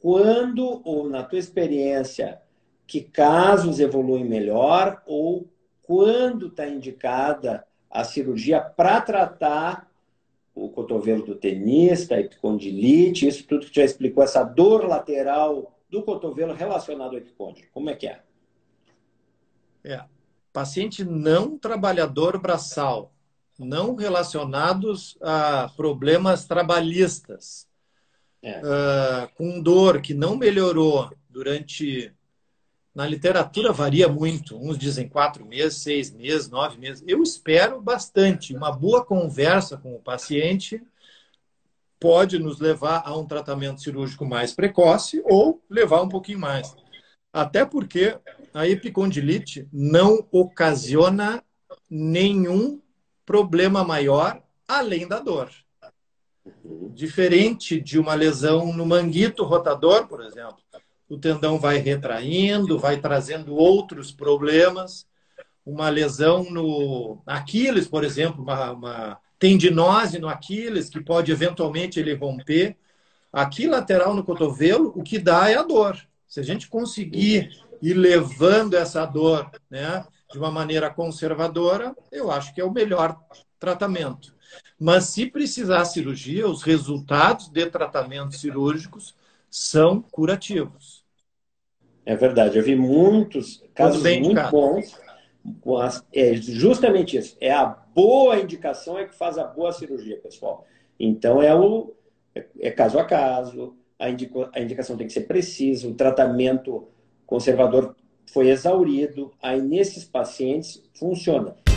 quando, ou na tua experiência, que casos evoluem melhor ou quando está indicada a cirurgia para tratar o cotovelo do tenista, a epicondilite, isso tudo que já explicou, essa dor lateral do cotovelo relacionado ao epicôndilo. Como é que é? Paciente não trabalhador braçal, não relacionados a problemas trabalhistas, com dor que não melhorou durante... Na literatura varia muito, uns dizem 4 meses, 6 meses, 9 meses. Eu espero bastante. Uma boa conversa com o paciente pode nos levar a um tratamento cirúrgico mais precoce ou levar um pouquinho mais. Até porque a epicondilite não ocasiona nenhum problema maior além da dor. Diferente de uma lesão no manguito rotador, por exemplo. O tendão vai retraindo, vai trazendo outros problemas. Uma lesão no Aquiles, por exemplo, uma tendinose no Aquiles, que pode eventualmente ele romper. Aqui, lateral no cotovelo, o que dá é a dor. Se a gente conseguir ir levando essa dor, né, de uma maneira conservadora, eu acho que é o melhor tratamento. Mas se precisar cirurgia, os resultados de tratamentos cirúrgicos são curativos. É verdade, eu vi muitos casos muito bons. É justamente isso. É a boa indicação é que faz a boa cirurgia, pessoal. Então é caso a caso, a indicação tem que ser precisa, o tratamento conservador foi exaurido, aí nesses pacientes funciona.